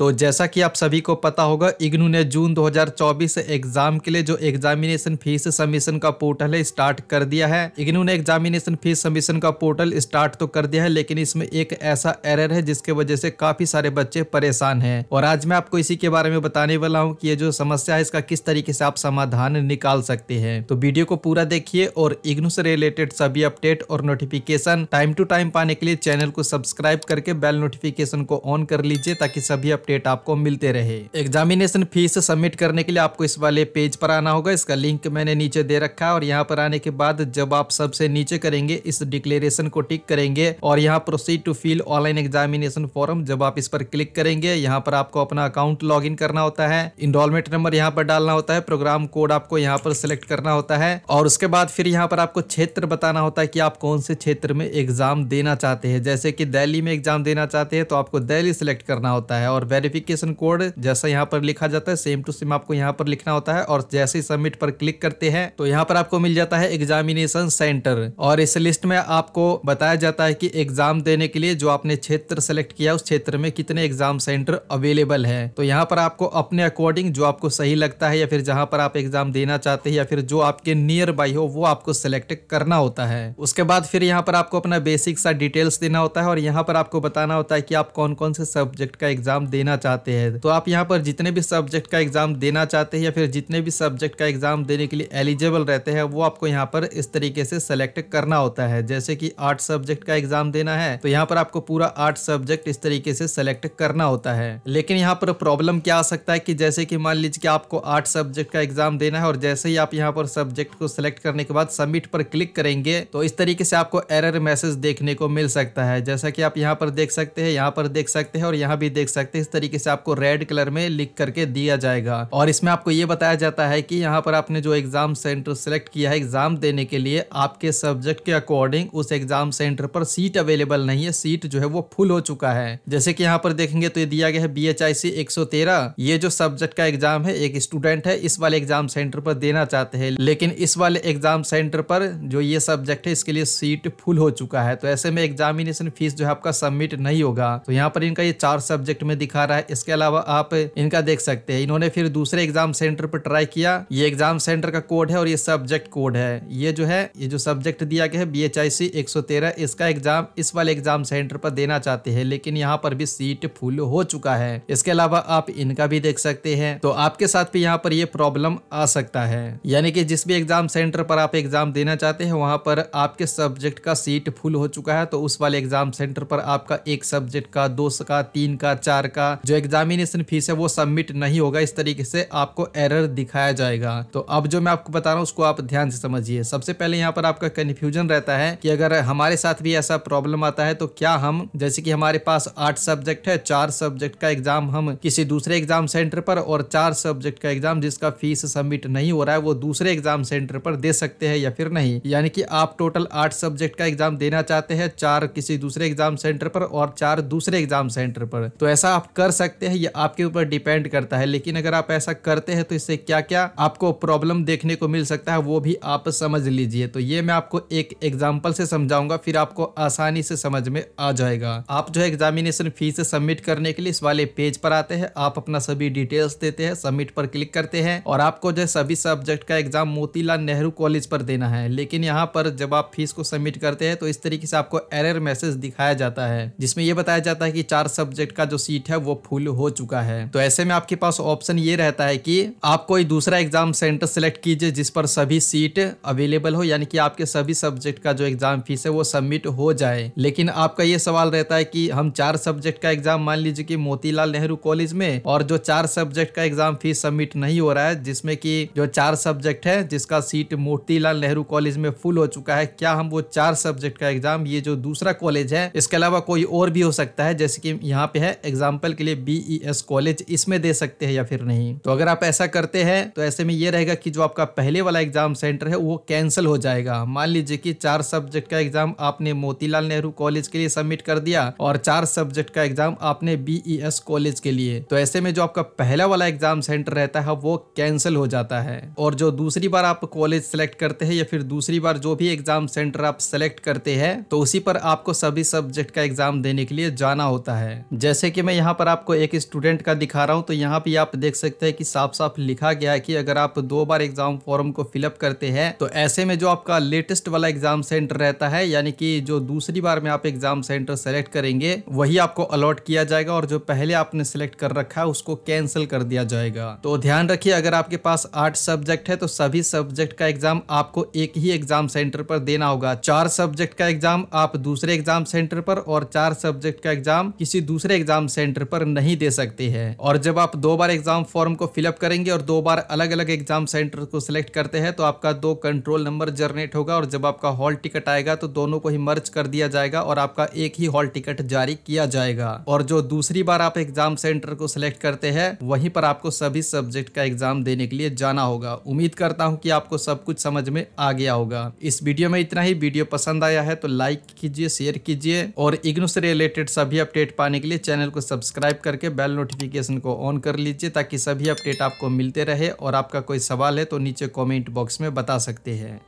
तो जैसा कि आप सभी को पता होगा, इग्नू ने जून 2024 से एग्जाम के लिए जो एग्जामिनेशन फीस सबमिशन का पोर्टल है स्टार्ट कर दिया है। इग्नू ने एग्जामिनेशन फीस सबमिशन का पोर्टल स्टार्ट तो कर दिया है, लेकिन इसमें एक ऐसा एरर है जिसके वजह से काफी सारे बच्चे परेशान हैं। और आज मैं आपको इसी के बारे में बताने वाला हूँ कि ये जो समस्या है इसका किस तरीके से आप समाधान निकाल सकते हैं। तो वीडियो को पूरा देखिए और इग्नू से रिलेटेड सभी अपडेट और नोटिफिकेशन टाइम टू टाइम पाने के लिए चैनल को सब्सक्राइब करके बेल नोटिफिकेशन को ऑन कर लीजिए ताकि सभी अपडेट आपको मिलते रहे। एग्जामिनेशन फीस सबमिट करने के लिए आपको इस वाले पेज पर आना होगा, इसका लिंक मैंने नीचे दे रखा है। और यहाँ पर आने के बाद जब आप सबसे नीचे करेंगे इस डिक्लेरेशन को टिक करेंगे और यहाँ proceed to fill online examination form, जब आप इस पर क्लिक करेंगे यहाँ पर आपको अपना अकाउंट लॉग इन करना होता है, इनरोलमेंट नंबर यहाँ पर डालना होता है, प्रोग्राम कोड आपको यहाँ पर सिलेक्ट करना होता है और उसके बाद फिर यहाँ पर आपको क्षेत्र बताना होता है कि आप कौन से क्षेत्र में एग्जाम देना चाहते हैं। जैसे कि दिल्ली में एग्जाम देना चाहते हैं तो आपको दिल्ली सिलेक्ट करना होता है और वेरिफिकेशन कोड जैसा यहाँ पर लिखा जाता है सेम टू सेम आपको यहाँ पर लिखना होता है। और जैसे ही सबमिट पर क्लिक करते हैं तो यहाँ पर आपको मिल जाता है एग्जामिनेशन सेंटर और इस लिस्ट में आपको बताया जाता है कि एग्जाम देने के लिए जो आपने क्षेत्र सेलेक्ट किया उस क्षेत्र में कितने एग्जाम सेंटर अवेलेबल है। तो यहाँ पर आपको अपने अकॉर्डिंग जो आपको सही लगता है या फिर जहाँ पर आप एग्जाम देना चाहते हैं या फिर जो आपके नियर बाई हो वो आपको सेलेक्ट करना होता है। उसके बाद फिर यहाँ पर आपको अपना बेसिक सा डिटेल्स देना होता है और यहाँ पर आपको बताना होता है कि आप कौन कौन से सब्जेक्ट का एग्जाम देना चाहते हैं। तो आप यहाँ पर जितने भी सब्जेक्ट का एग्जाम देना चाहते हैं या फिर जितने भी सब्जेक्ट का एग्जाम देने के लिए एलिजिबल रहते हैं वो आपको यहाँ पर इस तरीके से सेलेक्ट करना होता है। जैसे कि 8 सब्जेक्ट का एग्जाम देना है तो यहाँ पर आपको पूरा 8 सब्जेक्ट इस तरीके से सेलेक्ट करना होता है। लेकिन यहाँ पर प्रॉब्लम क्या आ सकता है कि जैसे कि मान लीजिए कि आपको 8 सब्जेक्ट का एग्जाम देना है और जैसे ही आप यहाँ पर सब्जेक्ट को सिलेक्ट करने के बाद सबमिट पर क्लिक करेंगे तो इस तरीके से आपको एरर मैसेज देखने को मिल सकता है। जैसा कि आप यहाँ पर देख सकते हैं, यहाँ पर देख सकते हैं और यहाँ भी देख सकते हैं, इस तरीके से आपको रेड कलर में लिख करके दिया जाएगा। और इसमें आपको ये बताया जाता है कि यहाँ पर आपने जो एग्जाम सेंटर सेलेक्ट किया है एग्जाम देने के लिए आपके सब्जेक्ट के अकॉर्डिंग उस एग्जाम सेंटर पर सीट अवेलेबल नहीं है, सीट जो है वो फुल हो चुका है। जैसे कि यहाँ पर देखेंगे तो ये दिया गया है BHIC 113, ये जो सब्जेक्ट का एग्जाम है एक स्टूडेंट है इस वाले एग्जाम सेंटर पर देना चाहते हैं, लेकिन इस वाले एग्जाम सेंटर पर जो ये सब्जेक्ट है इसके लिए सीट फुल हो चुका है। तो ऐसे में एग्जामिनेशन फीस जो है आपका सबमिट नहीं होगा। तो यहाँ पर इनका ये 4 सब्जेक्ट में दिखा रहा है। इसके अलावा आप इनका देख सकते हैं इन्होंने फिर दूसरे एग्जाम सेंटर पर ट्राई किया, ये एग्जाम सेंटर का कोड है और ये सब्जेक्ट कोड है, ये जो है ये जो सब्जेक्ट दिया गया है BHIC 113 इसका एग्जाम इस वाले एग्जाम सेंटर पर देना चाहते हैं, लेकिन यहाँ पर भी सीट फुल हो चुका है। इसके अलावा आप इनका भी देख सकते हैं। तो आपके साथ भी यहाँ पर ये प्रॉब्लम आ सकता है, यानी कि जिस भी एग्जाम सेंटर पर आप एग्जाम देना चाहते हैं वहां पर आपके सब्जेक्ट का सीट फुल हो चुका है तो उस वाले एग्जाम सेंटर पर आपका 1 सब्जेक्ट का, 2 का, 3 का, 4 का जो एग्जामिनेशन फीस है वो सबमिट नहीं होगा। इस तरीके से आपको एरर दिखाया जाएगा। तो अब जो मैं आपको बता रहा हूँ उसको आप ध्यान से समझिए। सबसे पहले यहाँ पर आपका कन्फ्यूजन रहता है कि अगर हमारे साथ भी ऐसा प्रॉब्लम आता है तो क्या हम, जैसे कि हमारे पास 8 सब्जेक्ट है, 4 सब्जेक्ट का एग्जाम हम किसी दूसरे एग्जाम सेंटर पर और 4 सब्जेक्ट का एग्जाम जिसका फीस सबमिट नहीं हो रहा है वो दूसरे एग्जाम सेंटर पर दे सकते हैं या फिर नहीं। यानी कि आप टोटल 8 सब्जेक्ट का एग्जाम देना चाहते हैं, 4 किसी दूसरे एग्जाम सेंटर पर और 4 दूसरे एग्जाम सेंटर पर। तो ऐसा आप कर सकते हैं, ये आपके ऊपर डिपेंड करता है। लेकिन अगर आप ऐसा करते हैं तो इससे क्या क्या आपको प्रॉब्लम देखने को मिल सकता है वो भी आप समझ लीजिए। तो ये मैं आपको एक एग्जांपल से समझाऊंगा, फिर आपको आसानी से समझ में आ जाएगा। आप जो एग्जामिनेशन फीस सबमिट करने के लिए इस वाले पेज पर आते हैं, आप अपना सभी डिटेल्स देते हैं, सबमिट पर क्लिक करते हैं और आपको जो सभी सब्जेक्ट का एग्जाम मोतीलाल नेहरू कॉलेज पर देना है। लेकिन यहाँ पर जब आप फीस को सबमिट करते हैं तो इस तरीके से आपको एरर मैसेज दिखाया जाता है जिसमें यह बताया जाता है कि 4 सब्जेक्ट का जो सीट है वो फुल हो चुका है। तो ऐसे में आपके पास ऑप्शन ये रहता है कि आप कोई दूसरा एग्जाम सेंटर सेलेक्ट कीजिए जिस पर सभी सीट अवेलेबल हो, यानी कि आपके सभी सब्जेक्ट का जो एग्जाम फीस है वो सबमिट हो जाए। लेकिन आपका ये सवाल रहता है कि हम 4 सब्जेक्ट का एग्जाम मान लीजिए कि मोतीलाल नेहरू कॉलेज में और जो 4 सब्जेक्ट का एग्जाम फीस सबमिट नहीं हो रहा है, जिसमें कि जो 4 सब्जेक्ट है जिसका सीट मोतीलाल नेहरू कॉलेज में फुल हो चुका है, क्या हम वो 4 सब्जेक्ट का एग्जाम ये जो दूसरा कॉलेज है इसके अलावा कोई और भी हो सकता है, जैसे कि यहाँ पे है एग्जाम्पल के लिए BES कॉलेज, इसमें दे सकते हैं या फिर नहीं। तो अगर आप ऐसा करते हैं तो ऐसे में ये रहेगा कि जो आपका पहले वाला एग्जाम सेंटर है वो कैंसिल हो जाएगा। मान लीजिए कि 4 सब्जेक्ट का एग्जाम आपने मोतीलाल नेहरू कॉलेज के लिए सबमिट कर दिया और 4 सब्जेक्ट का एग्जाम आपने BES कॉलेज के लिए, तो ऐसे में जो आपका पहला वाला एग्जाम सेंटर रहता है वो कैंसिल हो जाता है। और जो दूसरी बार आप कॉलेज सेलेक्ट करते हैं या फिर दूसरी बार जो भी एग्जाम सेंटर आप सेलेक्ट करते हैं तो उसी पर आपको सभी सब्जेक्ट का एग्जाम देने के लिए जाना होता है। जैसे कि मैं यहाँ पर आपको एक स्टूडेंट का दिखा रहा हूँ, तो यहाँ पे आप देख सकते हैं कि साफ साफ लिखा गया है कि अगर आप 2 बार एग्जाम फॉर्म को फिलअप करते हैं तो ऐसे में जो आपका लेटेस्ट वाला एग्जाम सेंटर रहता है, यानी कि जो दूसरी बार में आप एग्जाम सेंटर सेलेक्ट करेंगे वही आपको अलॉट किया जाएगा और जो पहले आपने सेलेक्ट कर रखा है उसको कैंसिल कर दिया जाएगा। तो ध्यान रखिए, अगर आपके पास 8 सब्जेक्ट है तो सभी सब्जेक्ट का एग्जाम आपको एक ही एग्जाम सेंटर पर देना होगा। 4 सब्जेक्ट का एग्जाम आप दूसरे एग्जाम सेंटर पर और 4 सब्जेक्ट का एग्जाम किसी दूसरे एग्जाम सेंटर पर नहीं दे सकते हैं। और जब आप 2 बार एग्जाम फॉर्म को फिलअप करेंगे और 2 बार अलग अलग एग्जाम सेंटर को सिलेक्ट करते हैं तो आपका 2 कंट्रोल नंबर जनरेट होगा और जब आपका हॉल टिकट आएगा तो दोनों को ही मर्ज कर दिया जाएगा और आपका एक ही हॉल टिकट जारी किया जाएगा। और जो दूसरी बार आप एग्जाम सेंटर को सिलेक्ट करते हैं वहीं पर आपको सभी सब्जेक्ट का एग्जाम देने के लिए जाना होगा। उम्मीद करता हूं कि आपको सब कुछ समझ में आ गया होगा। इस वीडियो में इतना ही। वीडियो पसंद आया है तो लाइक कीजिए, शेयर कीजिए और इग्नू से रिलेटेड सभी अपडेट पाने के लिए चैनल को सब्सक्राइब करके बेल नोटिफिकेशन को ऑन कर लीजिए ताकि सभी अपडेट आपको मिलते रहे। और आपका कोई सवाल है तो नीचे कमेंट बॉक्स में बता सकते हैं।